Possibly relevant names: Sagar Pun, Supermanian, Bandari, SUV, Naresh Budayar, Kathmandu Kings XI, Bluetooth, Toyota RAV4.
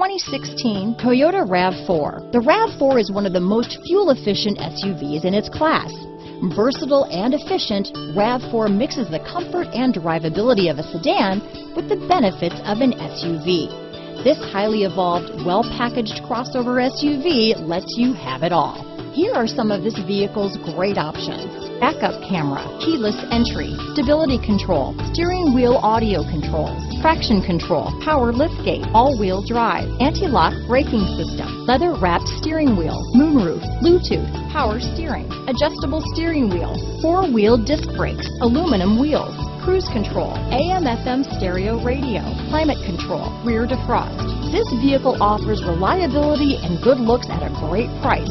2016 Toyota RAV4. The RAV4 is one of the most fuel-efficient SUVs in its class. Versatile and efficient, RAV4 mixes the comfort and drivability of a sedan with the benefits of an SUV. This highly evolved, well-packaged crossover SUV lets you have it all. Here are some of this vehicle's great options: backup camera, keyless entry, stability control, steering wheel audio controls, traction control, power liftgate, all-wheel drive, anti-lock braking system, leather-wrapped steering wheel, moonroof, Bluetooth, power steering, adjustable steering wheel, four-wheel disc brakes, aluminum wheels, cruise control, AM/FM stereo radio, climate control, rear defrost. This vehicle offers reliability and good looks at a great price.